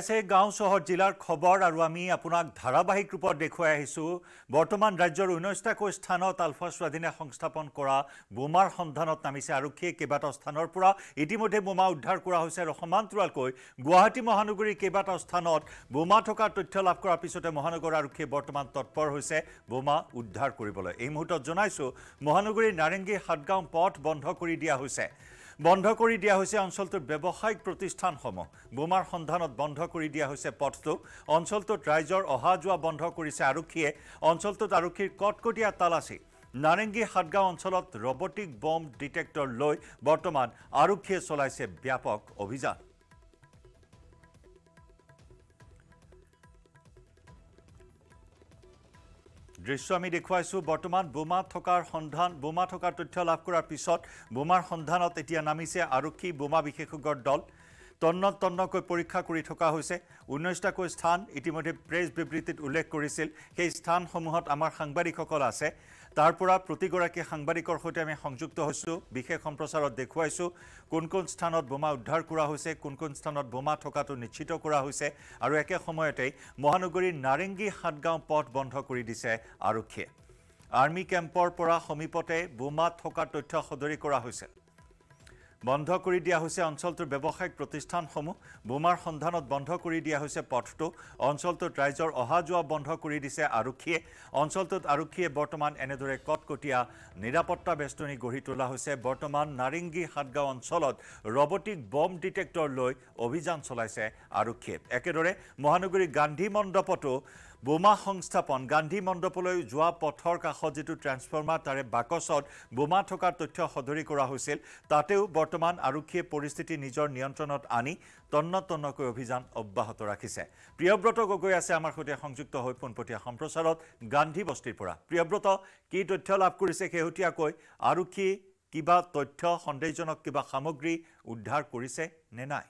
ऐसे गाँव शहर जिलार खबर और आमी आपनाक धारावाहिक रूपत देखुवाई आहिछु। बर्तमान राज्यर 19टाको स्थानत आल्फा स्वाधीने संस्थापन करा बोमार सन्धानत नामिसे आरक्षीये केबाटाओ स्थानर पुरा इतिमध्ये बोमा उद्धार करा होइसे। समान्तरालকৈ गुवाहाटी महानगरीर केबाटाओ स्थानत बोमा थका तथ्य लाभ करार पिछते महानगर आरक्षीये बर्तमान तत्पर होइसे बोमा उद्धार करिबलै। एइ मुहूर्तत जनाइछु महानगरीर नारेंगी हाटगांव पथ बन्ध करि दिया होइसे। बन्ध करि दिया होइसे अञ्चलটোৰ ব্যৱসায়িক প্ৰতিষ্ঠানসমূহ। বোমাৰ সন্ধানত বন্ধ কৰি দিয়া হৈছে পথটো। অঞ্চলটোত ৰাইজৰ অহা যোৱা বন্ধ কৰিছে আৰক্ষীয়ে। অঞ্চলটোত আৰক্ষীৰ কটকটীয়া তালাচী। নাৰেংগী হাটগাঁও অঞ্চলত ৰবটিক বম ডিটেক্টৰ লৈ বৰ্তমান আৰক্ষীয়ে চলাইছে ব্যাপক অভিযান। दृश्य आम देखुवाई बर्तमान बोमा थकार तथ्य लाभ करार पिछत बोमार सन्धानत एतिया नामिसे आरक्षी बोमा विशेषज्ञर दल। तन्न तन्नक परीक्षा करि थका होइसे। 19टाको स्थान इतिमध्ये प्रेस विबृतित उल्लेख करिसिल। हेइ स्थानসমূहत आमार सांबादिकসকल आछे। तार पुरा प्रतिगराकी सांबादिकर सहित आमी संयुक्त होइछु। विशेष सम्प्रसारत देखुवाइछु कोन कोन स्थानत बोमा उद्धार करा होइसे, कोन कोन स्थानत बोमा थकातो निश्चित करा होइसे आरु एके समयतेइ महानगरीर नारेंगी हाटगांव पथ बन्ध करि दिसे आरक्षीये। आर्मी केम्पर पुरा समीपते बोमा थका तथ्य सदरी करा होइसे। बन्ध কৰি দিয়া হৈছে অঞ্চলটোৰ ব্যৱসায়িক প্ৰতিষ্ঠানসমূহ। বোমাৰ সন্ধানত বন্ধ কৰি দিয়া হৈছে পথটো। অঞ্চলটোত ৰাইজৰ অহা যোৱা বন্ধ কৰি দিছে আৰক্ষীয়ে। অঞ্চলটোত আৰক্ষীয়ে বৰ্তমান এনেদৰে কটকটীয়া নিৰাপত্তা বেষ্টনী গঢ়ি তোলা হৈছে। বৰ্তমান নাৰেংগী হাটগাঁও অঞ্চলত ৰবটিক বম ডিটেক্টৰ লৈ অভিযান চলাইছে আৰক্ষীয়ে। একেদৰে মহানগৰী গান্ধী মণ্ডপতো বোমা সংস্থাপন। গান্ধী মণ্ডপলৈ যোৱা পথৰ কাষত যিটো ট্ৰান্সফৰ্মাৰ তাৰে বাকচত বোমা থকাৰ তথ্য সদৰি কৰা হৈছিল। তাতেও বৰ্তমান আৰক্ষীয়ে পৰিস্থিতি নিজৰ নিয়ন্ত্ৰণত আনি তন্ন তন্নকৈ অভিযান অব্যাহত ৰাখিছে। প্ৰিয়ব্ৰত গগৈ আছে আমাৰ সৈতে সংযুক্ত হৈ পোনপটীয়া সম্প্ৰচাৰত গান্ধী বস্তিৰ পৰা। প্ৰিয়ব্ৰত, কি তথ্য লাভ কৰিছে শেহতীয়াকৈ? আৰক্ষী কিবা তথ্য, সন্দেহজনক কিবা সামগ্ৰী উদ্ধাৰ কৰিছে নে নাই?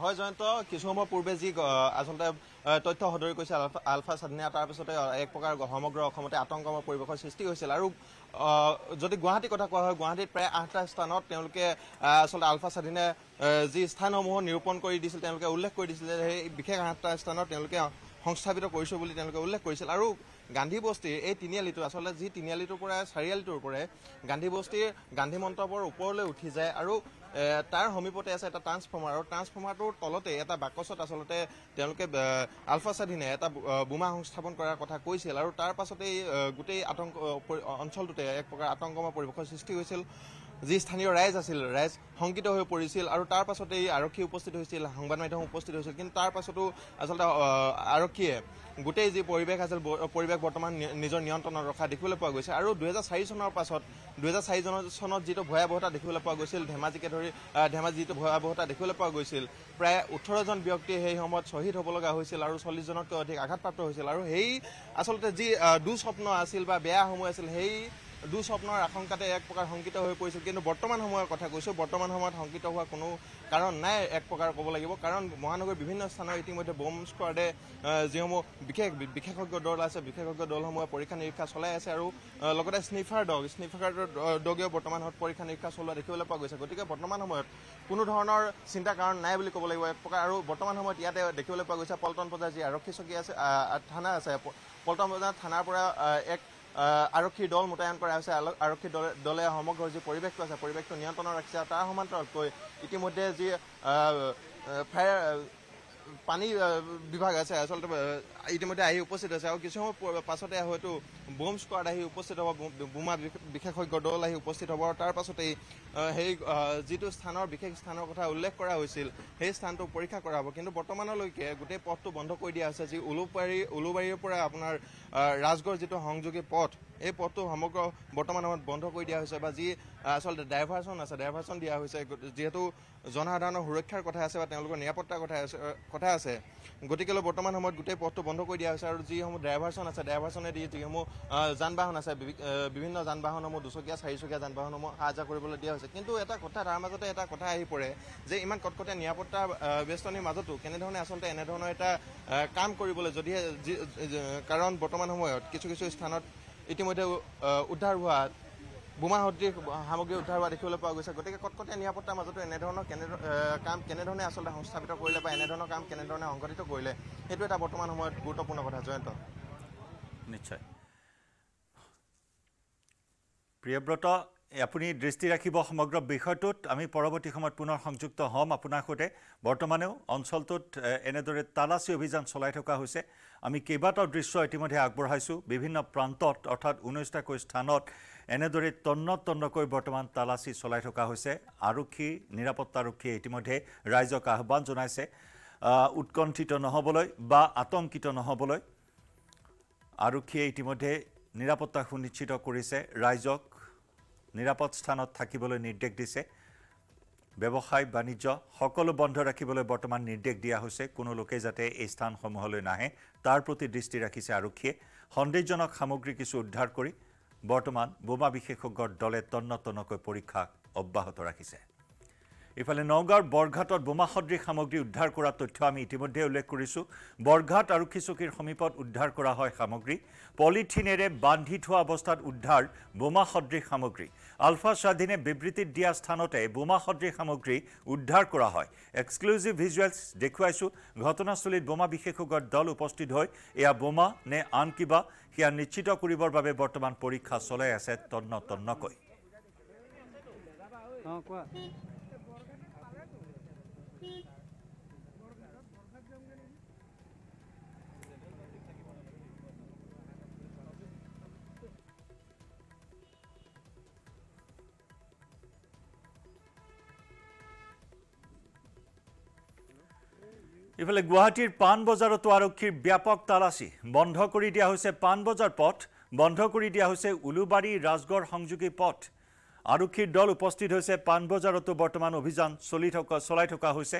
হয় জয়ন্ত, কিছু সময় পূৰ্বে যি আচলতে তথ্য সদৰি কৈছে আলফা স্বাধীনে, তাৰ পিছতে এক প্ৰকাৰ সমগ্ৰ অসমতে আতংকময় পৰিৱেশৰ সৃষ্টি হৈছিল। আৰু যদি গুৱাহাটীৰ কথা কোৱা হয়, গুৱাহাটীত প্ৰায় 8টা স্থানত তেওঁলোকে আচলতে আলফা স্বাধীনে যি স্থানসমূহ নিৰূপণ কৰি দিছিল, তেওঁলোকে উল্লেখ কৰি দিছিল। সেই বিশেষ 8টা স্থানত তেওঁলোকে সংস্থাপিত কৰিছে বুলি তেওঁলোকে উল্লেখ কৰিছিল। আৰু গান্ধী বস্তিৰ এই তিনিআলিটো আচলতে যি তিনিআলিটোৰ পৰা চাৰিআলিটোৰ পৰা গান্ধী বস্তিৰ গান্ধী মণ্ডপৰ ওপৰলৈ উঠি যায় আৰু তাৰ সমীপতে আছে এটা ট্ৰান্সফৰ্মাৰ। আৰু ট্ৰান্সফৰ্মাৰটোৰ তলতে এটা বাকচত আচলতে তেওঁলোকে আলফা স্বাধীনে এটা বোমা সংস্থাপন কৰাৰ কথা কৈছিল। আৰু তাৰ পাছতে গোটেই আতংক অঞ্চলটোতে এক প্ৰকাৰ আতংকময় পৰিৱেশৰ সৃষ্টি হৈছিল। যি স্থানীয় ৰাইজ আছিল, ৰাইজ শংকিত হৈ পৰিছিল। আৰু তাৰ পাছতে আৰক্ষী উপস্থিত হৈছিল, সংবাদ মাধ্যম উপস্থিত হৈছিল। কিন্তু তাৰ পাছতো আচলতে আৰক্ষীয়ে গোটেই যি পৰিৱেশ আছিল, পৰিৱেশ বৰ্তমান নিজৰ নিয়ন্ত্ৰণত ৰখা দেখিবলৈ পোৱা গৈছে। আৰু 2004 চনৰ পাছত 2004 চনত যিটো ভয়াৱহতা দেখিবলৈ পোৱা গৈছিল, ধেমাজিকে ধৰি ধেমাজি যিটো ভয়াৱহতা দেখিবলৈ পোৱা গৈছিল, প্ৰায় 18জন ব্যক্তি সেই সময়ত শ্বহীদ হ'ব লগা হৈছিল আৰু 40জনতকৈ অধিক আঘাতপ্ৰাপ্ত হৈছিল। আৰু সেই আচলতে যি দুঃস্বপ্ন আছিল বা বেয়া সময় আছিল, সেই দুঃস্বপ্নৰ আশংকাতে এক প্ৰকাৰ শংকিত হৈ পৰিছিল। কিন্তু বৰ্তমান সময়ৰ কথা কৈছোঁ, বৰ্তমান সময়ত শংকিত হোৱা কোনো কাৰণ নাই এক প্ৰকাৰ ক'ব লাগিব। কাৰণ মহানগৰীৰ বিভিন্ন স্থানৰ ইতিমধ্যে বম স্কোৱাডে যিসমূহ বিশেষজ্ঞ দল আছে, বিশেষজ্ঞ দলসমূহে পৰীক্ষা নিৰীক্ষা চলাই আছে। আৰু লগতে স্নিফাৰ ডগেও বৰ্তমান সময়ত পৰীক্ষা নিৰীক্ষা চলোৱা দেখিবলৈ পোৱা গৈছে। গতিকে বৰ্তমান সময়ত কোনো ধৰণৰ চিন্তা কাৰণ নাই বুলি ক'ব লাগিব এক প্ৰকাৰ। আৰু বৰ্তমান সময়ত ইয়াতে দেখিবলৈ পোৱা গৈছে পল্টন বজাৰ যি আৰক্ষী চকী আছে, থানা আছে, পল্টন বজাৰ থানাৰ পৰা এক আৰক্ষীৰ দল মোতায়ন কৰা হৈছে। আৰক্ষীৰ দলে সমগ্ৰ যি পৰিৱেশটো আছে, পৰিৱেশটো নিয়ন্ত্ৰণত ৰাখিছে। তাৰ সমান্তৰালকৈ ইতিমধ্যে যি ফায়াৰ পানী বিভাগ আছে আচলতে ইতিমধ্যে আহি উপস্থিত হৈছে। আৰু কিছু সময় পাছতে হয়তো বোম স্কোৱাড আহি উপস্থিত হ'ব, বোমা বিশেষজ্ঞ দল আহি উপস্থিত হ'ব। আৰু তাৰ পাছতেই সেই যিটো স্থানৰ বিশেষ স্থানৰ কথা উল্লেখ কৰা হৈছিল, সেই স্থানটো পৰীক্ষা কৰা হ'ব। কিন্তু বৰ্তমানলৈকে গোটেই পথটো বন্ধ কৰি দিয়া হৈছে। যি উলুবাৰীৰ পৰা আপোনাৰ ৰাজগড় যিটো সংযোগী পথ, এই পথটো সমগ্ৰ বৰ্তমান সময়ত বন্ধ কৰি দিয়া হৈছে। বা যি আচলতে ডাইভাৰ্চন আছে, ডাইভাৰ্চন দিয়া হৈছে। যিহেতু জনসাধাৰণৰ সুৰক্ষাৰ কথা আছে বা তেওঁলোকৰ নিৰাপত্তাৰ কথা আছে, গতিকেলৈ বৰ্তমান সময়ত গোটেই পথটো বন্ধ কৰি দিয়া হৈছে। আৰু যিসমূহ ডাইভাৰ্চন আছে, ডাইভাৰ্চনে দি যিসমূহ যান বাহন আছে, বিভিন্ন যান বাহনসমূহ, দুচকীয়া চাৰিচকীয়া যান বাহনসমূহ অহা যোৱা কৰিবলৈ দিয়া হৈছে। কিন্তু এটা কথা, তাৰ মাজতে এটা কথা আহি পৰে যে ইমান কটকটীয়া নিৰাপত্তা বেষ্টনীৰ মাজতো কেনেধৰণে আচলতে এনেধৰণৰ এটা কাম কৰিবলৈ, যদিহে কাৰণ বৰ্তমান সময়ত কিছু কিছু স্থানত ইতিমধ্যে উদ্ধাৰ হোৱা বোমা হতি সামগ্ৰী উদ্ধাৰ হওয়া দেখিবলৈ পোৱা গৈছে। গতিকে কটকটীয়া নিৰাপত্তাৰ মাজতো এনেধৰণৰ কাম কেনেধৰণে আচলতে সংস্থাপিত কৰিলে বা এনেধৰণৰ কাম কেনেধৰণে সংগঠিত কৰিলে সেইটো এটা বৰ্তমান সময়ত গুৰুত্বপূৰ্ণ কথা। জয়ন্ত নিশ্চয় প্ৰিয়ব্ৰত আপুনি দৃষ্টি ৰাখিব সমগ্ৰ বিষয়টোত। আমি পৰৱৰ্তী সময়ত পুনৰ সংযুক্ত হ'ম আপোনাৰ সৈতে। বৰ্তমানেও অঞ্চলটোত এনেদৰে তালাচী অভিযান চলাই থকা হৈছে। আমি কেইবাটাও দৃশ্য ইতিমধ্যে আগবঢ়াইছোঁ। বিভিন্ন প্ৰান্তত অৰ্থাৎ ১৯টাকৈ স্থানত এনেদৰে তন্ন তন্নকৈ বৰ্তমান তালাচী চলাই থকা হৈছে। আৰক্ষী নিৰাপত্তাৰক্ষীয়ে ইতিমধ্যে ৰাইজক আহ্বান জনাইছে উৎকণ্ঠিত নহ'বলৈ বা আতংকিত নহ'বলৈ। আৰক্ষীয়ে ইতিমধ্যে নিৰাপত্তা সুনিশ্চিত কৰিছে, ৰাইজক নিৰাপদ স্থানত থাকিবলৈ নিৰ্দেশ দিছে, ব্যবসায় বাণিজ্য সকলো বন্ধ ৰাখিবলৈ বৰ্তমান নিৰ্দেশ দিয়া হৈছে। কোনো লোকে যাতে এই স্থানসমূহলৈ নাহে তাৰ প্ৰতি দৃষ্টি ৰাখিছে আৰক্ষীয়ে। সন্দেহজনক সামগ্ৰী কিছু উদ্ধাৰ কৰি বৰ্তমান বোমা বিশেষজ্ঞৰ দলে তন্ন তন্নকৈ পৰীক্ষা অব্যাহত ৰাখিছে। ইফালে নগাঁৱৰ বৰঘাটত বোমা সদৃশ সামগ্ৰী উদ্ধাৰ কৰা তথ্য আমি ইতিমধ্যে উল্লেখ কৰিছোঁ। বৰঘাট আৰক্ষী চকীৰ সমীপত উদ্ধাৰ কৰা হয় সামগ্ৰী। পলিথিনেৰে বান্ধি থোৱা অৱস্থাত উদ্ধাৰ বোমা সদৃশ সামগ্ৰী। আলফা স্বাধীনে বিবৃতিত দিয়া স্থানতে বোমা সদৃশ সামগ্ৰী উদ্ধাৰ কৰা হয়। এক্সক্লুজিভ ভিজুৱেলছ দেখুৱাইছোঁ। ঘটনাস্থলীত বোমা বিশেষজ্ঞৰ দল উপস্থিত হৈ এয়া বোমা নে আন কিবা সেয়া নিশ্চিত কৰিবৰ বাবে বৰ্তমান পৰীক্ষা চলাই আছে তন্ন তন্নকৈ। ইফালে গুৱাহাটীৰ পাণবজাৰতো আৰক্ষীৰ ব্যাপক তালাচী। বন্ধ কৰি দিয়া হৈছে পাণবজাৰ পথ, বন্ধ কৰি দিয়া হৈছে উলুবাৰী ৰাজগড় সংযোগী পথ। আৰক্ষীৰ দল উপস্থিত হৈছে পাণবজাৰতো। বৰ্তমান অভিযান চলাই থকা হৈছে।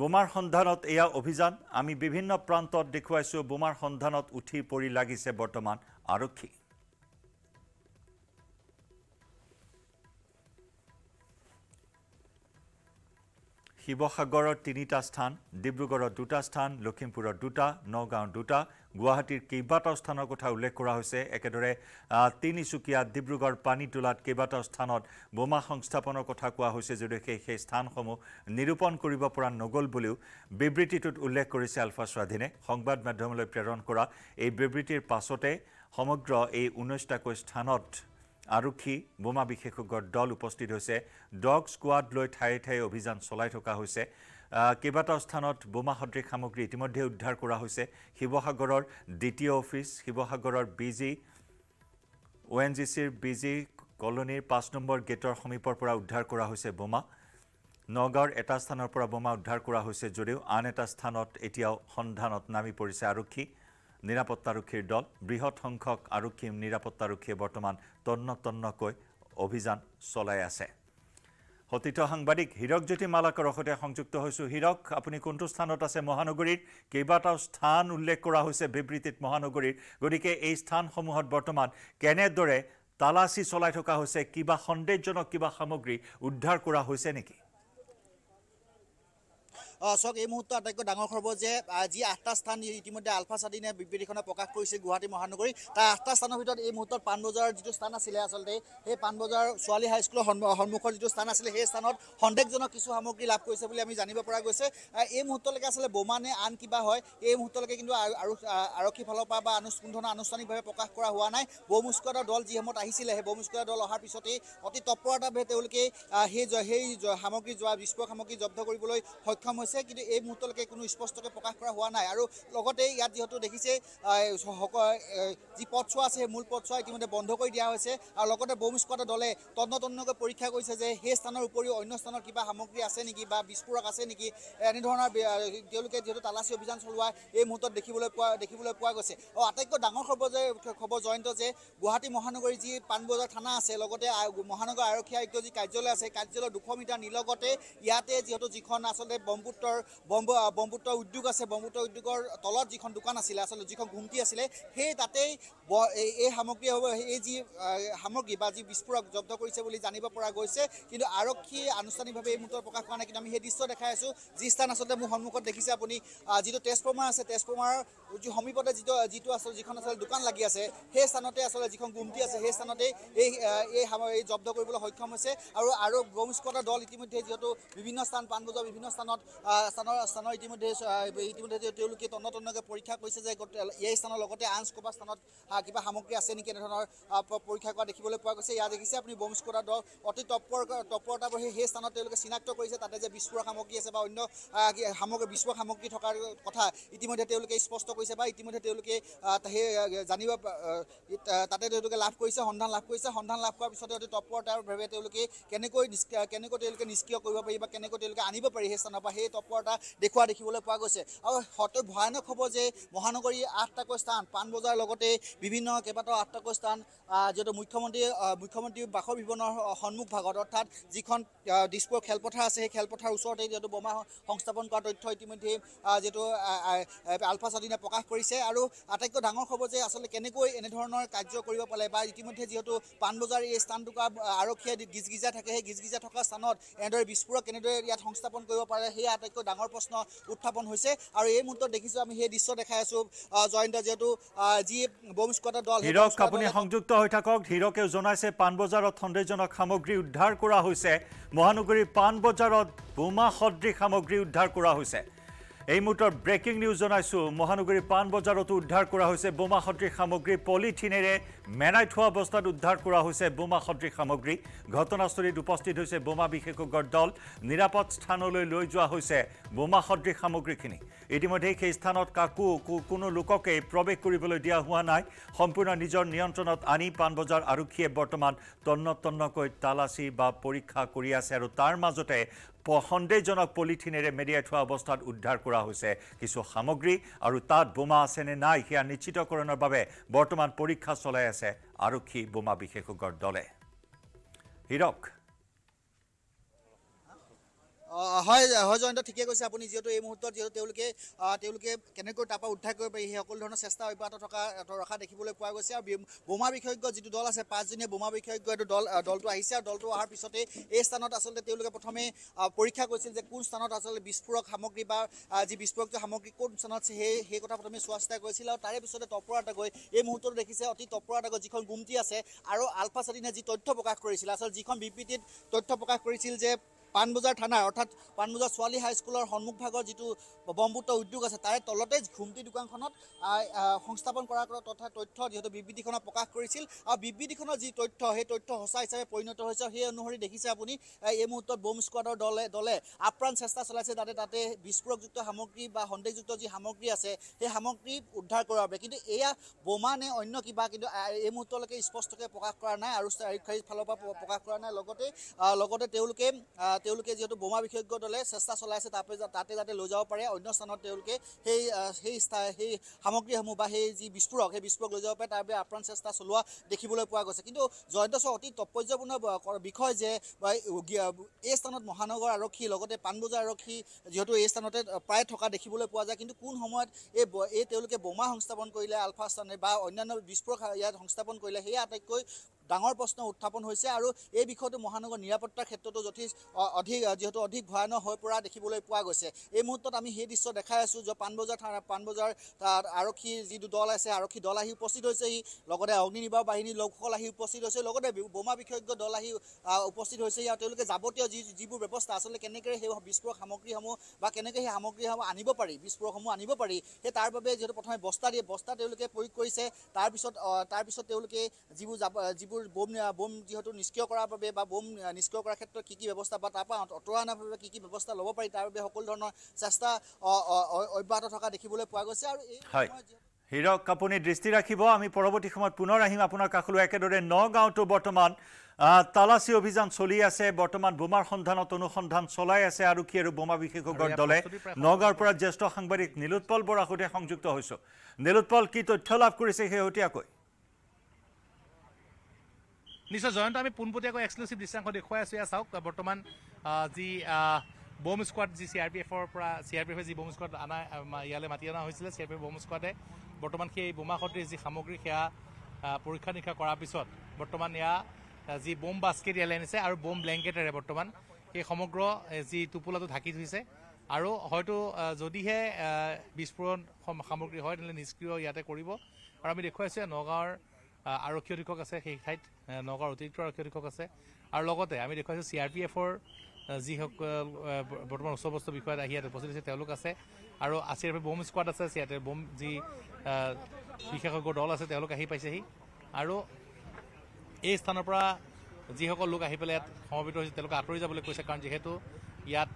বোমাৰ সন্ধানত এয়া অভিযান। আমি বিভিন্ন প্ৰান্তত দেখুৱাইছোঁ বোমাৰ সন্ধানত উঠি পৰি লাগিছে বৰ্তমান আৰক্ষী। শিৱসাগৰৰ ৩টা স্থান, ডিব্ৰুগড়ৰ ২টা স্থান, লখিমপুৰৰ ২টা, নগাঁৱৰ ২টা, গুৱাহাটীৰ কেইবাটাও স্থানৰ কথা উল্লেখ কৰা হৈছে। একেদৰে তিনিচুকীয়া ডিব্ৰুগড় পানীতোলাত কেইবাটাও স্থানত বোমা সংস্থাপনৰ কথা কোৱা হৈছে যদিও সেই স্থানসমূহ নিৰূপণ কৰিব পৰা নগ'ল বুলিও বিবৃতিটোত উল্লেখ কৰিছে আলফা স্বাধীনে। সংবাদ মাধ্যমলৈ প্ৰেৰণ কৰা এই বিবৃতিৰ পাছতে সমগ্ৰ এই ১৯টাকৈ স্থানত আৰক্ষী বোমা বিশেষজ্ঞৰ দল উপস্থিত হৈছে। ডগ স্কোৱাড লৈ ঠায়ে ঠায়ে অভিযান চলাই থকা হৈছে। কেইবাটাও স্থানত বোমা সদৃশ সামগ্ৰী ইতিমধ্যে উদ্ধাৰ কৰা হৈছে। শিৱসাগৰৰ দ্বিতীয় অফিচ, শিৱসাগৰৰ ONGCৰ BG কলনীৰ ৫ নম্বৰ গেটৰ সমীপৰ পৰা উদ্ধাৰ কৰা হৈছে বোমা। নগাঁৱৰ এটা স্থানৰ পৰা বোমা উদ্ধাৰ কৰা হৈছে যদিও আন এটা স্থানত এতিয়াও সন্ধানত নামি পৰিছে আৰক্ষী নিৰাপত্তাৰক্ষীৰ দল। বৃহৎ সংখ্যক আৰক্ষী নিৰাপত্তাৰক্ষীয়ে বৰ্তমান তন্ন তন্নকৈ অভিযান চলাই আছে। সতীৰ্থ সাংবাদিক হীৰকজ্যোতি মালাকৰ সৈতে সংযুক্ত হৈছোঁ। হীৰক, আপুনি কোনটো স্থানত আছে? মহানগৰীৰ কেইবাটাও স্থান উল্লেখ কৰা হৈছে বিবৃতিত মহানগৰীৰ। গতিকে এই স্থানসমূহত বৰ্তমান কেনেদৰে তালাচী চলাই থকা হৈছে? কিবা সন্দেহজনক কিবা সামগ্ৰী উদ্ধাৰ কৰা হৈছে নেকি? চক এই মুহূৰ্তত আটাইতকৈ ডাঙৰ খবৰ যে যি 8টা স্থান ইতিমধ্যে আলফা স্বাধীনে বিবৃতিখনে প্ৰকাশ কৰিছে গুৱাহাটী মহানগৰী, তাৰ 8টা স্থানৰ ভিতৰত এই মুহূৰ্তত পাণবজাৰৰ যিটো স্থান আছিলে, আচলতে সেই পাণবজাৰ ছোৱালী হাইস্কুলৰ সন্মুখৰ যিটো স্থান আছিলে সেই স্থানত সন্দেহজনক কিছু সামগ্ৰী লাভ কৰিছে বুলি আমি জানিব পৰা গৈছে। এই মুহূৰ্তলৈকে আচলতে বোমা নে আন কিবা হয় এই মুহূৰ্তলৈকে কিন্তু আৰক্ষীৰ ফালৰ পৰা বা কোনো ধৰণৰ আনুষ্ঠানিকভাৱে প্ৰকাশ কৰা হোৱা নাই। বোম স্কোৱাডৰ দল যি সময়ত আহিছিলে, সেই বোম স্কোৱাডৰ দল অহাৰ পিছতেই অতি তৎপৰতাভাৱে তেওঁলোকে সেই সামগ্ৰী বিস্ফোৰক সামগ্ৰী জব্দ কৰিবলৈ সক্ষম হৈছে। কিন্তু এই মুহূৰ্তলৈকে কোনো স্পষ্টকৈ প্ৰকাশ কৰা হোৱা নাই। আৰু লগতে ইয়াত যেহেতু দেখিছে যি পথছোৱা আছে সেই মূল পথছোৱা ইতিমধ্যে বন্ধ কৰি দিয়া হৈছে। আৰু লগতে বোম স্কোৱাডৰ দলে তন্ন তন্নকৈ পৰীক্ষা কৰিছে যে সেই স্থানৰ উপৰিও অন্য স্থানৰ কিবা সামগ্ৰী আছে নেকি বা বিস্ফোৰক আছে নেকি, এনেধৰণৰ তেওঁলোকে যেহেতু তালাচী অভিযান চলোৱা এই মুহূৰ্তত দেখিবলৈ পোৱা গৈছে। আৰু আটাইতকৈ ডাঙৰ খবৰ জয়ন্ত যে গুৱাহাটী মহানগৰীৰ যি পাণবজাৰ থানা আছে, লগতে মহানগৰ আৰক্ষী আয়ুক্তৰ যি কাৰ্যালয় আছে, কাৰ্যালয়ৰ 200 মিটাৰ নিলগতে ইয়াতে যিহেতু যিখন আচলতে ব্ৰহ্মপুত্ৰ ব্ৰহ্মপুত্ৰৰ ব্ৰহ্মপুত্ৰ উদ্যোগ আছে ব্ৰহ্মপুত্ৰ উদ্যোগৰ তলত যিখন দোকান আছিল আসলে যিখন ঘুমটি আছিল সেই তাতেই এই সামগ্ৰী হ'ব এই যি সামগ্ৰী বা যি বিস্ফোৰক জব্দ কৰিছে বুলি জানিব পৰা গৈছে কিন্তু আৰক্ষী আনুষ্ঠানিকভাৱে এই মুহূৰ্তত প্ৰকাশ কৰা নাই কিন্তু আমি সেই দৃশ্য দেখাই আছো যি স্থান আসলে মোৰ সন্মুখত দেখিছে আপুনি যিটো তেজপুৰমা আছে তেজপুৰমাৰ যি সমীপতে যিটো আসলে যিখন আসলে দোকান লাগি আছে সেই স্থানতে আসলে যিখন ঘুমটি আছে সেই স্থানতে এই এই জব্দ কৰিবলৈ সক্ষম হৈছে আৰু বমস্কটা দল ইতিমধ্যে যেহেতু বিভিন্ন স্থান পানবজাৰ বিভিন্ন স্থানৰ ইতিমধ্যে তেওঁলোকে তন্নতন্নকৈ পৰীক্ষা কৰিছে যে এই স্থানৰ লগতে আন ক'বা স্থানত কিবা সামগ্ৰী আছে নেকি এনেধৰণৰ পৰীক্ষা কৰা দেখিবলৈ পোৱা গৈছে ইয়াত দেখিছে আপুনি বমস্কটা দল অতি তৎপৰতা সেই স্থানত তেওঁলোকে চিনাক্ত কৰিছে তাতে যে বিস্ফোৰক সামগ্ৰী আছে বা অন্য সামগ্ৰী বিস্ফোৰক সামগ্ৰী থকাৰ কথা ইতিমধ্যে তেওঁলোকে স্পষ্ট কৰিছে বা ইতিমধ্যে তেওঁলোকে সেই জানিব তাতে তেওঁলোকে লাভ কৰিছে সন্ধান লাভ কৰাৰ পিছতে অতি তৎপৰতাৰভাৱে তেওঁলোকে কেনেকৈ নিষ্ক্ৰিয় কৰিব পাৰি বা কেনেকৈ তেওঁলোকে আনিব পাৰি সেই স্থানৰ পৰা সেই তৎপৰতা দেখুৱা দেখিবলৈ পোৱা গৈছে আৰু সতত ভয়ানক হ'ব যে মহানগৰী আঠটাকৈ স্থান পাণবজাৰ লগতে বিভিন্ন কেইবাটাও আঠটাকৈ স্থান যিহেতু মুখ্যমন্ত্ৰীৰ বাসভৱনৰ সন্মুখ ভাগত অৰ্থাৎ যিখন দিছপুৰ খেলপথাৰ আছে সেই খেলপথাৰ ওচৰতে যিহেতু বোমা সংস্থাপন কৰা তথ্য ইতিমধ্যে যিহেতু আলফা স্বাধীনে প্ৰকাশ কৰিছে আৰু আটাইতকৈ ডাঙৰ খবৰ যে আচলতে কেনেকৈ এনেধৰণৰ কাৰ্য কৰিব পালে বা ইতিমধ্যে যিহেতু পাণবজাৰ এই স্থানটুকুৰা আৰক্ষীয়ে গিজগিজা থাকে সেই গিজগিজা থকা স্থানত এনেদৰে বিস্ফোৰক কেনেদৰে ইয়াত সংস্থাপন কৰিব পাৰে সেই আটাইতকৈ ডাঙৰ প্ৰশ্ন উত্থাপন হৈছে আৰু এই মুহূৰ্তত দেখিছোঁ আমি সেই দৃশ্য দেখাই আছোঁ জয়ন্ত যিহেতু যি বম স্কোৱাডৰ দল হীৰক আপুনি সংযুক্ত হৈ থাকক হীৰকে জনাইছে পাণবজাৰত সন্দেহজনক সামগ্ৰী উদ্ধাৰ কৰা হৈছে মহানগৰীৰ পাণবজাৰত বোমা সদৃশ সামগ্ৰী উদ্ধাৰ কৰা হৈছে এই মুহূৰ্তৰ ব্ৰেকিং নিউজ জনাইছো মহানগৰীৰ পাণবজাৰত উদ্ধাৰ কৰা হৈছে বোমা সদৃশ সামগ্ৰী পলিথিনেৰে মেৰাই থোৱা অৱস্থাত উদ্ধাৰ কৰা হৈছে বোমা সদৃশ সামগ্ৰী ঘটনাস্থলীত উপস্থিত হৈছে বোমা বিশেষজ্ঞৰ দল নিৰাপদ স্থানলৈ লৈ যোৱা হৈছে বোমা সদৃশ সামগ্ৰীখিনি ইতিমধ্যে সেই স্থানত কাকো কোনো লোককে প্ৰৱেশ কৰিবলৈ দিয়া হোৱা নাই সম্পূৰ্ণ নিজৰ নিয়ন্ত্ৰণত আনি পাণবজাৰ আৰক্ষীয়ে বৰ্তমান তন্নতন্নকৈ তালাচী বা পৰীক্ষা কৰি আছে আৰু তাৰ মাজতে সন্দেহজনক পলিথিনেৰে মেৰিয়াই থোৱা অৱস্থাত উদ্ধাৰ কৰা হৈছে কিছু সামগ্ৰী আৰু তাত বোমা আছেনে নাই সেয়া নিশ্চিতকৰণৰ বাবে বৰ্তমান পৰীক্ষা চলাই আছে আৰক্ষী বোমা বিশেষজ্ঞৰ দলে হীৰক হয় হয় জয়ন্ত ঠিকে কৈছে আপুনি যেহেতু এই মুহূৰ্তত তেওঁলোকে কেনেকৈ তাপা উদ্ধাৰ কৰিব পাৰি সেই সকলো ধৰণৰ চেষ্টা অব্যাহত ৰখা দেখিবলৈ পোৱা গৈছে আৰু বোমা বিশেষজ্ঞ যিটো দল আছে পাঁচজনীয়া বোমা বিশেষজ্ঞ এইটো দলটো আহিছে আৰু দলটো অহাৰ পিছতে এই স্থানত আচলতে তেওঁলোকে প্ৰথমে পৰীক্ষা কৰিছিল যে কোন স্থানত আচলতে বিস্ফোৰক সামগ্ৰী বা যি বিস্ফোৰক সামগ্ৰী কোন স্থানত আছে সেই কথা প্ৰথমে চোৱা চিতা কৰিছিল আৰু তাৰে পিছতে তৎপৰতাকৈ এই মুহূৰ্তত দেখিছে অতি তৎপৰতাকৈ যিখন গুমটি আছে আৰু আলফা স্বাধীনে যি তথ্য প্ৰকাশ কৰিছিল আচলতে যিখন বিবৃতিত তথ্য প্ৰকাশ কৰিছিল যে পাণবজাৰ থানাৰ অৰ্থাৎ পাণবজাৰ ছোৱালী হাইস্কুলৰ সন্মুখভাগৰ যিটো ব্ৰহ্মপুত্ৰ উদ্যোগ আছে তাৰে তলতে ঘুমটি দোকানখনত সংস্থাপন কৰাৰ তথা তথ্য যিহেতু বিবৃতিখনত প্ৰকাশ কৰিছিল আৰু বিবৃতিখনৰ যি তথ্য সেই তথ্য সঁচা হিচাপে পৰিণত হৈছে সেই অনুসৰি দেখিছে আপুনি এই মুহূৰ্তত বম স্কোৱাডৰ দলে আপ্ৰাণ চেষ্টা চলাইছে তাতে বিস্ফোৰকযুক্ত সামগ্ৰী বা সন্দেহযুক্ত যি সামগ্ৰী আছে সেই সামগ্ৰী উদ্ধাৰ কৰাৰ বাবে কিন্তু এয়া বোমা নে অন্য কিবা কিন্তু এই মুহূৰ্তলৈকে স্পষ্টকৈ প্ৰকাশ কৰা নাই আৰু আৰক্ষীৰ ফালৰ পৰা প্ৰকাশ কৰা নাই লগতে তেওঁলোকে যেহেতু বোমা বিশেষজ্ঞ দলে চেষ্টা চলাইছে তাতে যাতে লৈ যাব পাৰে অন্য স্থানত তেওঁলোকে সেই সামগ্ৰীসমূহ বা যি বিস্ফোৰক সেই বিস্ফোৰক লৈ যাব পাৰে তাৰ বাবে আপ্ৰাণ চেষ্টা চলোৱা দেখিবলৈ পোৱা গৈছে কিন্তু জয়ন্ত অতি তাৎপৰ্যপূৰ্ণ বিষয় যে এই স্থানত মহানগৰ আৰক্ষী লগতে পাণবজাৰ আৰক্ষী যিহেতু এই স্থানতে প্ৰায় থকা দেখিবলৈ পোৱা যায় কিন্তু কোন সময়ত এই তেওঁলোকে বোমা সংস্থাপন কৰিলে আলফা স্থানে বা অন্যান্য বিস্ফোৰক ইয়াত সংস্থাপন কৰিলে সেয়া আটাইতকৈ ডাঙৰ প্ৰশ্ন উত্থাপন হৈছে আৰু এই বিষয়টো মহানগৰ নিৰাপত্তাৰ ক্ষেত্ৰতো যথেষ্ট অধিক ভয়ানক হৈ পৰা দেখিবলৈ পোৱা গৈছে এই মুহূৰ্তত আমি সেই দৃশ্য দেখাই আছোঁ যে পাণবজাৰ আৰক্ষী যি দল আছে আৰক্ষী দল আহি উপস্থিত হৈছেহি লগতে অগ্নি নিৰ্বাপক বাহিনীৰ লোকসকল আহি উপস্থিত হৈছে লগতে বোমা বিশেষজ্ঞ দল আহি উপস্থিত হৈছেহি আৰু তেওঁলোকে যাৱতীয় যিবোৰ ব্যৱস্থা আচলতে কেনেকৈ সেই বিস্ফোৰক সামগ্ৰীসমূহ বা কেনেকৈ সেই সামগ্ৰীসমূহ আনিব পাৰি বিস্ফোৰকসমূহ আনিব পাৰি সেই তাৰ বাবে যিহেতু প্ৰথমে বস্তা তেওঁলোকে প্ৰয়োগ কৰিছে তাৰপিছত তেওঁলোকে যিবোৰ বোম যিহেতু নিষ্ক্ৰিয় কৰাৰ বাবে বা বোম নিষ্ক্ৰিয় কৰাৰ ক্ষেত্ৰত কি কি ব্যৱস্থা বা তাৰপৰা আঁতৰাই অনাৰ বাবে কি কি ব্যৱস্থা ল'ব পাৰি তাৰ বাবে সকলো ধৰণৰ চেষ্টা অব্যাহত থকা দেখিবলৈ পোৱা গৈছে আৰু এই হীৰক আপুনি দৃষ্টি ৰাখিব আমি পৰৱৰ্তী সময়ত পুনৰ আহিম আপোনাৰ কাষলৈ একেদৰে নগাঁৱতো বৰ্তমান তালাচী অভিযান চলি আছে বৰ্তমান বোমাৰ সন্ধানত অনুসন্ধান চলাই আছে আৰক্ষী আৰু বোমা বিশেষজ্ঞৰ দলে নগাঁৱৰ পৰা জ্যেষ্ঠ সাংবাদিক নীলোৎপল বৰাৰ সৈতে সংযুক্ত হৈছোঁ নীলোৎপল কি তথ্য লাভ কৰিছে শেহতীয়াকৈ নিশ্চয় জয়ন্ত আমি পোনপটীয়াকৈ এক্সক্লুসিভ দৃশ্যাংশ দেখুৱাই আছোঁ এয়া চাওক বৰ্তমান যি Bomb squad जी CRPF for CRPF जी bomb squad आना याले मातिया ना हुई सिला CRPF bomb squad है बटोमान के बोमा खोटे जी खामोग्री क्या पुरिखा निखा कोड़ा पिसोट बटोमान या जी bomb basket याले निसे आरो bomb blanket है बटोमान के खामोग्रो जी तुपुला तो धाकी हुई से आरो होटो जोड़ी है बिस्पोरन खामोग्री होट ने निष्क्रियो याते कोड़ी बो और अभी देखो ऐसे नौगार आरोग्य रिकॉर्ड कैसे है इस टाइट नौगार उत्तीर्ण आरोग्य रिकॉर्ड कैसे आर लोगों ते अभी देखो ऐसे CRPF for जी हक बटोमान उसको बस तो बिखरा रही है तो पॉसिबल से त्यागलो कैसे आरो आसीर पे बॉम्ब स्क्वाड ऐसा से यात्रे बॉम्ब जी बिखरा को डॉलर से त्यागलो कहीं पैसे ही आरो ये स्थानों पर जी हको लोग कहीं पहले यात हम भी तो त्यागलो का आपूर्ति जब बोले कोई सेकंड जी है तो यात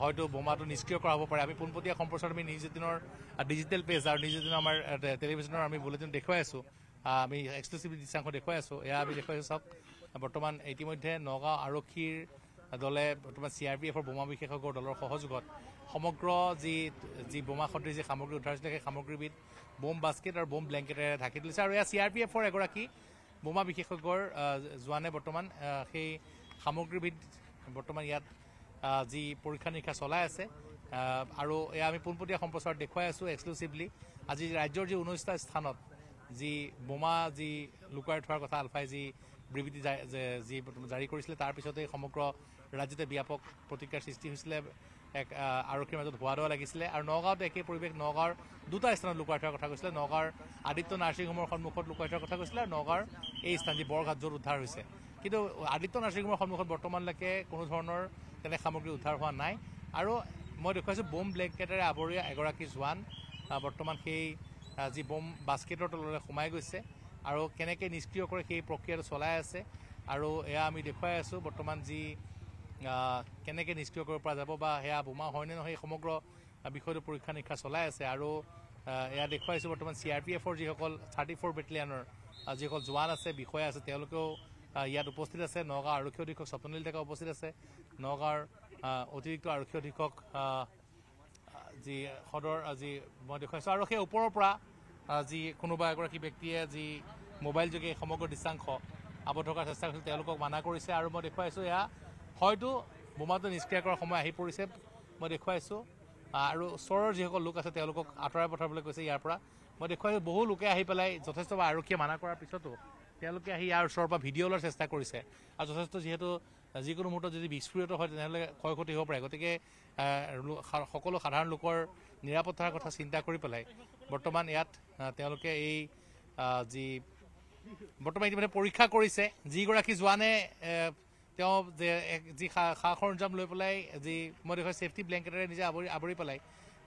হয় তো বোমাটো নিষ্ক্রিয় কৰা হ'ব পাৰে আমি পুনপতিয়া সম্প্ৰচাৰ আমি নিজ দিনৰ ডিজিটেল পেজ আৰু নিজ দিনৰ আমাৰ টেলিভিছনৰ আমি বুলেটিন দেখুৱাই আছো আমি এক্সক্লুসিভ দিশাংক দেখুৱাই আছো এয়া আমি দেখুৱাই আছো সব বৰ্তমান ইতিমধ্যে নগা আৰক্ষীৰ দলে বৰ্তমান চিআৰপিএফৰ বোমা বিশেষজ্ঞ দলৰ সহযোগত সমগ্ৰ যি যি বোমা খটৰি যি সামগ্ৰী উদ্ধাৰছে সেই সামগ্ৰীবিধ বোম বাস্কেট আৰু বোম ব্লেংকেটেৰে ঢাকি দিছে আৰু এয়া চিআৰপিএফৰ এগৰাকী বোমা বিশেষজ্ঞৰ জোৱানে বৰ্তমান সেই সামগ্ৰীবিধ বৰ্তমান ইয়াত जी परीक्षा निरीक्षा चलाय आसे आरो एया आमी पुनपटिया सम्प्रसार देखुवाय आसु एक्सक्लुसिवली आज राज्यर जी 19टा स्थानत जी बोमा जी लुकाय थोৱাৰ কথা আলফাই जी বিবৃতি जी জাৰি কৰিছিল তাৰ পিছতে সমগ্ৰ ৰাজ্যতে ব্যাপক প্ৰতিক্ৰিয়াৰ সৃষ্টি হৈছিল এক আৰক্ষীৰ মাজত হোৱাৰও লাগিছিল আৰু নগাঁৱত একে পৰিৱেশ নগাঁৱৰ দুটা স্থানত লুকায় থোৱাৰ কথা কৈছিল নগাঁৱৰ আদিত্য নাৰ্ছিং হোমৰ সন্মুখত লুকায় থোৱাৰ কথা কৈছিল নগাঁৱৰ এই স্থান যি বৰঘাট জৰ উদ্ধাৰ হৈছে কিন্তু আদিত্য নাৰ্ছিং হোমৰ সন্মুখত বৰ্তমানলৈকে কোনো ধৰণৰ তেনে সামগ্ৰী উদ্ধাৰ হোৱা নাই আৰু মই দেখুৱাইছো বম ব্লেংকেটৰে আৱৰিয়া এগৰাকী জোৱান বৰ্তমান সেই যি বম বাস্কেটৰ তললৈ সোমাই গৈছে আৰু কেনেকৈ নিষ্ক্ৰিয় কৰে সেই প্ৰক্ৰিয়াটো চলাই আছে আৰু এয়া আমি দেখুৱাই আছো বৰ্তমান যি কেনেকৈ নিষ্ক্ৰিয় কৰিব পৰা যাব বা হেয়া বোমা হয়নে নহয় সমগ্ৰ বিষয়টো পৰীক্ষা নিৰীক্ষা চলাই আছে আৰু এয়া দেখুৱাইছো বৰ্তমান চিআৰপিএফৰ যিসকল 34 বেটেলিয়নৰ যিসকল জোৱান আছে বিষয়া আছে তেওঁলোকেও ইয়াত উপস্থিত আছে নগাঁও আৰক্ষী অধীক্ষক স্বপ্ননীল ডেকা উপস্থিত আছে নগাঁৱৰ অতিৰিক্ত আৰক্ষী অধীক্ষক যি সদৰ আজি মই দেখুৱাইছো আৰু সেই ওপৰৰ পৰা আজি কোনোবা এগৰাকী ব্যক্তিয়ে যি মোবাইল যোগে সমগ্ৰ দৃশ্যাংশ আবদ্ধ কৰাৰ চেষ্টা কৰিছিল তেওঁলোকক মানা কৰিছে আৰু মই দেখুৱাইছো এয়া হয়তো বোমাটো নিষ্ক্ৰিয় কৰাৰ সময় আহি পৰিছে মই দেখুৱাইছো আৰু চৰৰ যিসকল লোক আছে তেওঁলোকক আঁতৰাই পঠাবলৈ কৈছে ইয়াৰ পৰা মই দেখুৱাইছো বহু লোকে আহি পেলাই যথেষ্ট আৰক্ষীয়ে মানা কৰাৰ পিছতো তেওঁলোকে আহি ইয়াৰ ওচৰৰ পৰা ভিডিঅ' লোৱাৰ চেষ্টা কৰিছে আৰু যথেষ্ট যিহেতু যিকোনো মুহূৰ্তত যদি বিস্ফোৰিত হয় তেনেহ'লে ক্ষয় ক্ষতি হ'ব পাৰে গতিকে সকলো সাধাৰণ লোকৰ নিৰাপত্তাৰ কথা চিন্তা কৰি পেলাই বৰ্তমান ইয়াত তেওঁলোকে এই যি বৰ্তমান ইতিমধ্যে পৰীক্ষা কৰিছে যিগৰাকী জোৱানে তেওঁ যি খা খৰঞ্জাম লৈ পেলাই যি মই দেখুৱাই ছেফটি ব্লেংকেটেৰে নিজে আৱৰি পেলাই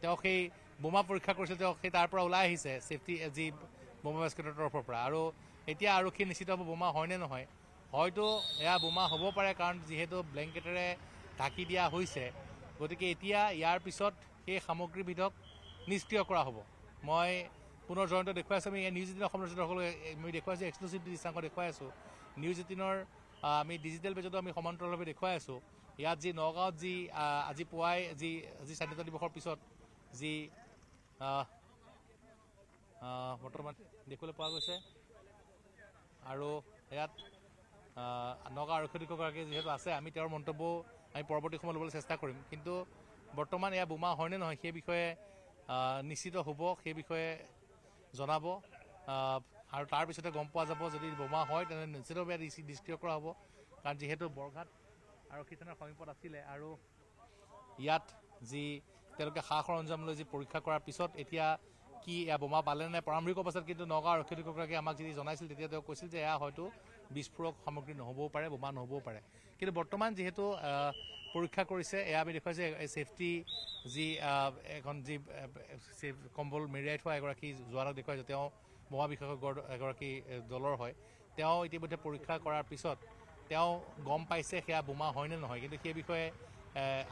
তেওঁ সেই বোমা পৰীক্ষা কৰিছিল তেওঁ সেই তাৰ পৰা ওলাই আহিছে ছেফটি যি বোমা বাস্কেটৰ তৰফৰ পৰা আৰু এতিয়া আৰক্ষী নিশ্চিত হ'ব বোমা হয়নে নহয় হয়তো এয়া বোমা হ'ব পাৰে কাৰণ যেহেতু ব্লেংকেটেৰে ঢাকি দিয়া হৈছে গতিকে এতিয়া ইয়াৰ পিছত এই সামগ্ৰীবিধক নিষ্ক্ৰিয় কৰা হ'ব মই পুনৰ জয়ন্ত দেখুৱাইছো আমি নিউজ এইটিনৰ সমালোচকসকলক আমি দেখুৱাইছো এক্সক্লুসিভ দিশাংক দেখুৱাই আছো নিউজ এইটিনৰ আমি ডিজিটেল পেজতো আমি সমান্তৰালভাৱে দেখুৱাই আছো ইয়াত যি নগাঁৱত যি আজি পুৱাই যি আজি স্বাধীনতা দিৱসৰ পিছত যি বৰ্তমান দেখিবলৈ পোৱা গৈছে আৰু ইয়াত নগাঁও আৰক্ষী অধীক্ষকগৰাকী যিহেতু আছে আমি তেওঁৰ মন্তব্য আমি পৰৱৰ্তী সময় ল'বলৈ চেষ্টা কৰিম কিন্তু বৰ্তমান এয়া বোমা হয়নে নহয় সেই বিষয়ে নিশ্চিত হ'ব সেই বিষয়ে জনাব আৰু তাৰ পিছতে গম পোৱা যাব যদি বোমা হয় তেনে নিশ্চিতভাৱে নিষ্ক্ৰিয় কৰা হ'ব কাৰণ যিহেতু বৰঘাট আৰক্ষী থানাৰ সমীপত আছিলে আৰু ইয়াত যি তেওঁলোকে সা সৰঞ্জাম লৈ যি পৰীক্ষা কৰাৰ পিছত এতিয়া কি এয়া বোমা পালে নাই প্ৰাৰম্ভিক অৱস্থাত কিন্তু নগাঁও আৰক্ষী অধীক্ষকগৰাকীয়ে আমাক যি জনাইছিল তেতিয়া তেওঁ কৈছিল যে এয়া হয়তো বিস্ফোৰক সামগ্ৰী নহ'বও পাৰে বোমা নহ'বও পাৰে কিন্তু বৰ্তমান যিহেতু পৰীক্ষা কৰিছে এয়া আমি দেখুৱাইছে ছেফটি যি এখন যি কম্বল মেৰিয়াই থোৱা এগৰাকী জোৱানক দেখুৱাইছে তেওঁ বোমা বিশেষজ্ঞ এগৰাকী দলৰ হয় তেওঁ ইতিমধ্যে পৰীক্ষা কৰাৰ পিছত তেওঁ গম পাইছে সেয়া বোমা হয়নে নহয় কিন্তু সেই বিষয়ে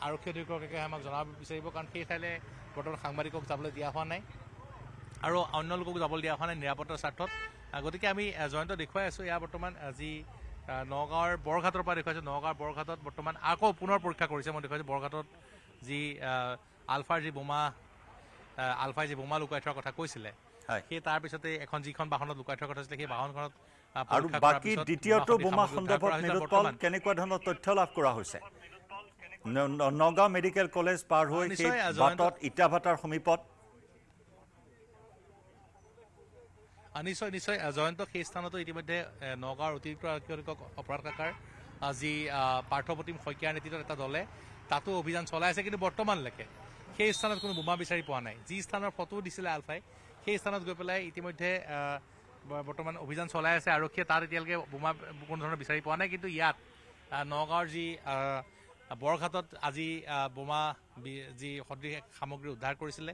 আৰক্ষী অধীক্ষকে আমাক জনাব বিচাৰিব কাৰণ সেই ঠাইলৈ বৰ্তমান সাংবাদিকক যাবলৈ দিয়া হোৱা নাই আৰু অন্য লোকক যাবলৈ দিয়া হোৱা নাই নিৰাপত্তাৰ স্বাৰ্থত গতিকে আমি জয়ন্ত দেখুৱাই আছো ইয়াৰ বৰ্তমান আজি নগাঁৱৰ বৰঘাটৰ পৰা দেখুৱাইছো নগাঁৱৰ বৰঘাটত বৰ্তমান আকৌ পুনৰ পৰীক্ষা কৰিছে মই দেখুৱাইছো বৰঘাটত যি আলফাৰ যি বোমা লুকাই থোৱাৰ কথা কৈছিলে সেই তাৰ পিছতে এখন যিখন বাহনত লুকাই থোৱাৰ কথা আছিলে সেই বাহনখনত আৰু বাকী দ্বিতীয়টো বোমা সন্দৰ্ভত নিৰুৎপল কেনেকুৱা ধৰণৰ তথ্য লাভ কৰা হৈছে Noga Medical College par hoy batot Itavatar homipot Anisoy Nisoy Azoento Histanato Itimate Nogar Utitra Opratakar as the Partopotim Hokianita Tadole Tato Bizan Solas again Botoman Lake. He is son of Kumuma Bisaripone. This standard for two disil alpha. He is son of Gopele Itimate Botoman Obizan Solas, Arokia Taritelke, Buma Bukon Bisaripone into Yat Nogarji বৰঘাটত আজি বোমা যি হদ্ৰিক সামগ্ৰী উদ্ধাৰ কৰিছিল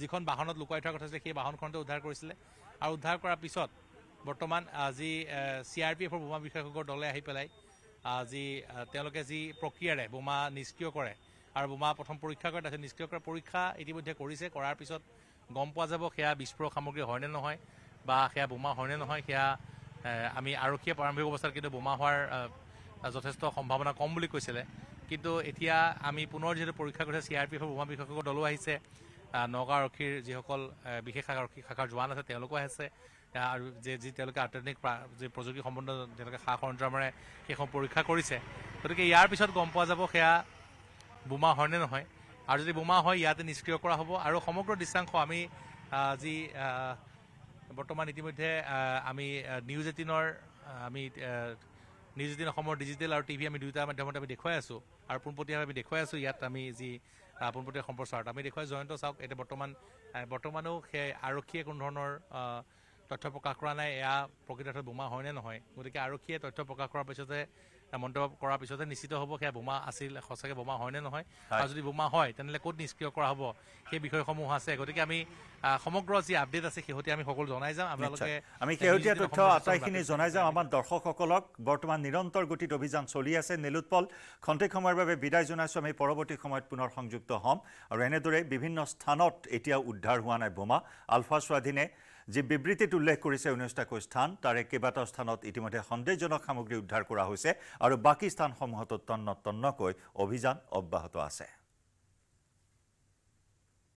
যিখন বাহনত লুকাই থকা কথা আছিল সেই বাহনখনতে উদ্ধাৰ কৰিছিল আৰু উদ্ধাৰ কৰাৰ পিছত বৰ্তমান আজি সিআৰপিএফৰ বোমা বিশেষজ্ঞৰ দলে আহি পেলাই আজি তেওঁলোকে যি প্ৰক্ৰিয়াৰে বোমা নিষ্ক্ৰিয় কৰে আৰু বোমা প্ৰথম পৰীক্ষা কৰে তাৰ নিষ্ক্ৰিয় কৰা পৰীক্ষা ইতিমধ্যে কৰিছে কৰাৰ পিছত গম পোৱা যাব কিয়া বিস্ফোৰক সামগ্ৰী হয় নে নহয় বা কিয়া বোমা হয় নে নহয় কিয়া আমি আৰক্ষীয়ে প্ৰাৰম্ভিক অৱস্থাত কিন্তু বোমা হোৱাৰ যথেষ্ট সম্ভাৱনা কম বুলি কৈছিল কিন্তু এতিয়া আমি পুনৰ যে পৰীক্ষা কৰা সিআৰপিএফৰ ভূমি বিশেষজ্ঞ দল আহিছে নগৰ আৰক্ষীৰ যিসকল বিশেষ আৰক্ষী শাখাৰ জোৱান আছে তেওঁলোক আহিছে আৰু যে তেওঁলোকে আটনিক যে প্ৰযুক্তি সম্বন্ধ তেওঁলোকে খা খৰন্দ্ৰমৰে এখন পৰীক্ষা কৰিছে গতিকে ইয়াৰ পিছত গম পোৱা যাব কিয়া বোমা হয় নে নহয় আৰু যদি বোমা হয় ইয়াতে নিষ্ক্ৰিয় কৰা হ'ব আৰু সমগ্ৰ দিশাংক আমি যি বৰ্তমান ইতিমধ্যে আমি নিউজ 18ৰ আমি নিউজ 18 অসমৰ ডিজিটেল আৰু টিভি আমি দুটা মাধ্যমত আমি দেখুৱাই আছো আৰ পুনপতিয়াভাবে দেখুৱাই আছো ইয়াত আমি যি পুনপতিয়া সম্প্ৰচাৰত আমি দেখুৱাই জয়ন্ত চাওক এটা বৰ্তমানো আৰক্ষীয়ে কোন ধৰণৰ তথ্য প্ৰকাশ কৰা নাই ইয়া প্ৰকৃততে বোমা হয় নে নহয় গতিকে আৰক্ষীয়ে তথ্য প্ৰকাশ কৰাৰ পিছতে মন্তব্য কৰাৰ পিছতে নিশ্চিত হ'ব যে বোমা আছিল সঁচাকৈ বোমা হয় নে নহয় আৰু যদি বোমা হয় তেনলে কোড নিষ্ক্ৰিয় কৰা হ'ব এই বিষয়সমূহ আছে গতিকে আমি সমগ্ৰ যি আপডেট আছে সেহতি আমি সকলো জনাই যাম আপোনালোকে আমি সেহতি তথ্য আটাইখিনি জনাই যাম আমাৰ দৰ্শকসকলক বৰ্তমান নিৰন্তৰ গতিত অভিযান চলি আছে নীলোৎপল খন্তেক সময়ৰ বাবে বিদায় জনাইছো আমি পৰৱৰ্তী সময়ত পুনৰ সংযুক্ত হ'ম আৰু এনেদৰে বিভিন্ন স্থানত এতিয়া উদ্ধাৰ হোৱা নাই বোমা আলফা স্বাধীনে যে বিবৃতিত উল্লেখ কৰিছে 19টাকৈ স্থান তাৰে কেইবাটা স্থানত ইতিমধ্যে সন্দেহজনক সামগ্ৰী উদ্ধাৰ কৰা হৈছে আৰু বাকি স্থানসমূহত তন্ন তন্নকৈ অভিযান অব্যাহত আছে